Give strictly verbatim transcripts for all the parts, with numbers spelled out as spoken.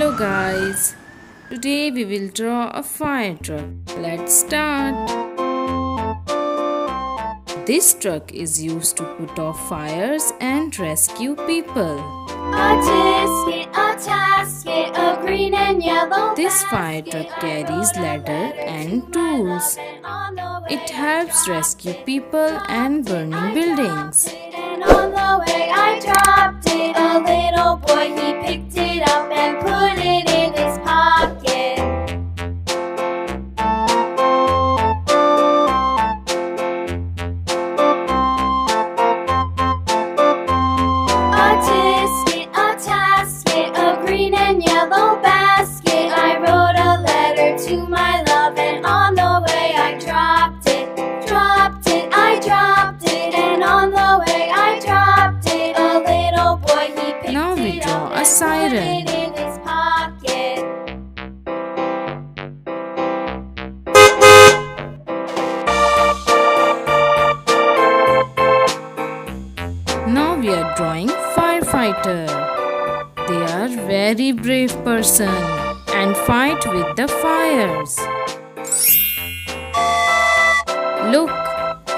Hello guys, today we will draw a fire truck. Let's start. This truck is used to put off fires and rescue people. This fire truck carries ladder and tools. It helps rescue people and burning buildings. And on the way I dropped it, a little boy, he picked it up and put it in his pocket. A tisket, a tasket, a green and yellow basket. I wrote a letter to my love, and on the way I dropped it. A siren. In his pocket. Now we are drawing firefighter. They are very brave person and fight with the fires. Look,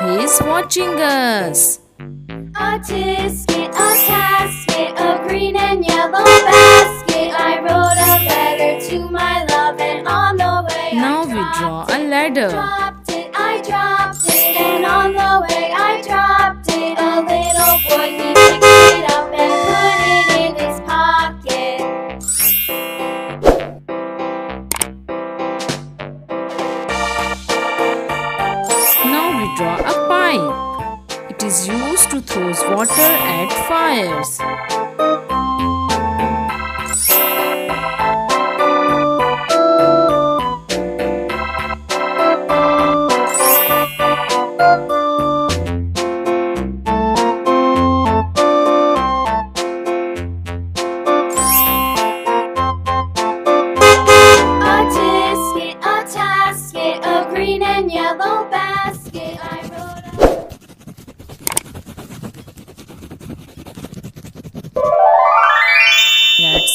he is watching us. A tisket, a casket, a green and yellow basket. I wrote a letter to my love, and on the way now I we draw a ladder. Dropped it, I dropped it, and on the way I dropped it. A little boy, he picked it up and put it in his pocket. Now we draw a pipe. It is used to throw water at fires. A tisket, a tasket, a green and yellow basket. I wrote a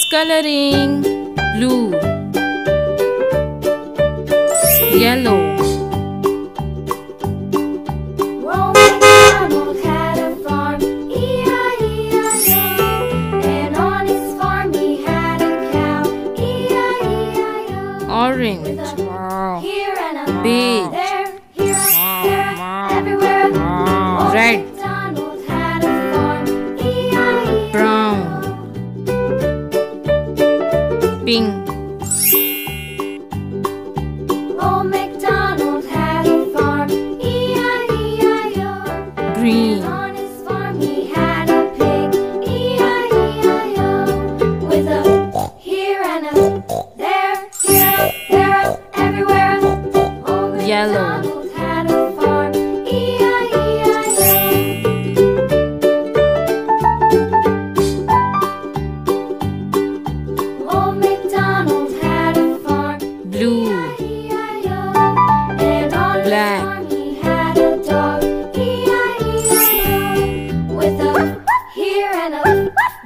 Coloring: blue, yellow. Ronald Donald had a farm, E I E I O. And on his farm he had a cow, E I E I O. Orange, wow. Here and a beige, there, here and there, wow. Everywhere. Wow. Red. Pink. Old MacDonald had a farm, E I E I O. Green. And on his farm he had a pig, E I E I O. With a here and a there, here, there, everywhere. Old MacDonald had a farm, E I E I O. Old MacDonald. Blue, and on black, his farm he had a dog, E I E I O, with a here and a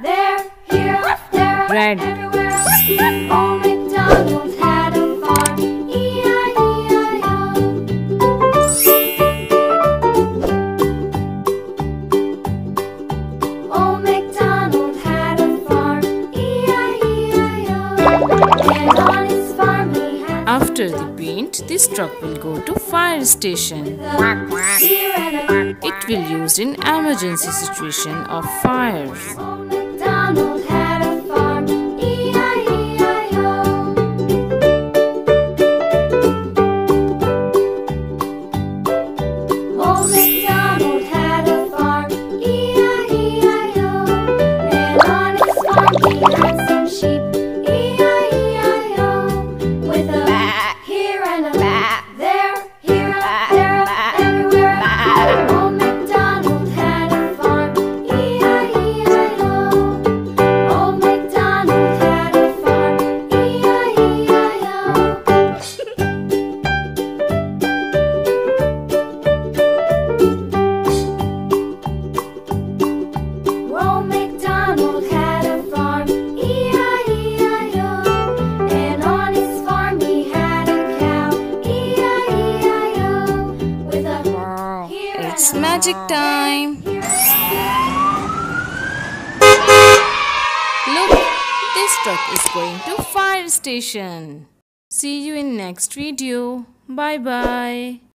there, here, there, red, everywhere. Old MacDonald had a farm, E I E I O. Old MacDonald had a farm, E I E I O, and on his farm. After the paint, this truck will go to fire station. It will use in emergency situation of fires. Old MacDonald had a farm, E I E I O. Old MacDonald had a farm, E I E I O. And on his farm he had some sheep. Old It's magic time. Look, this truck is going to fire station. See you in next video. Bye bye.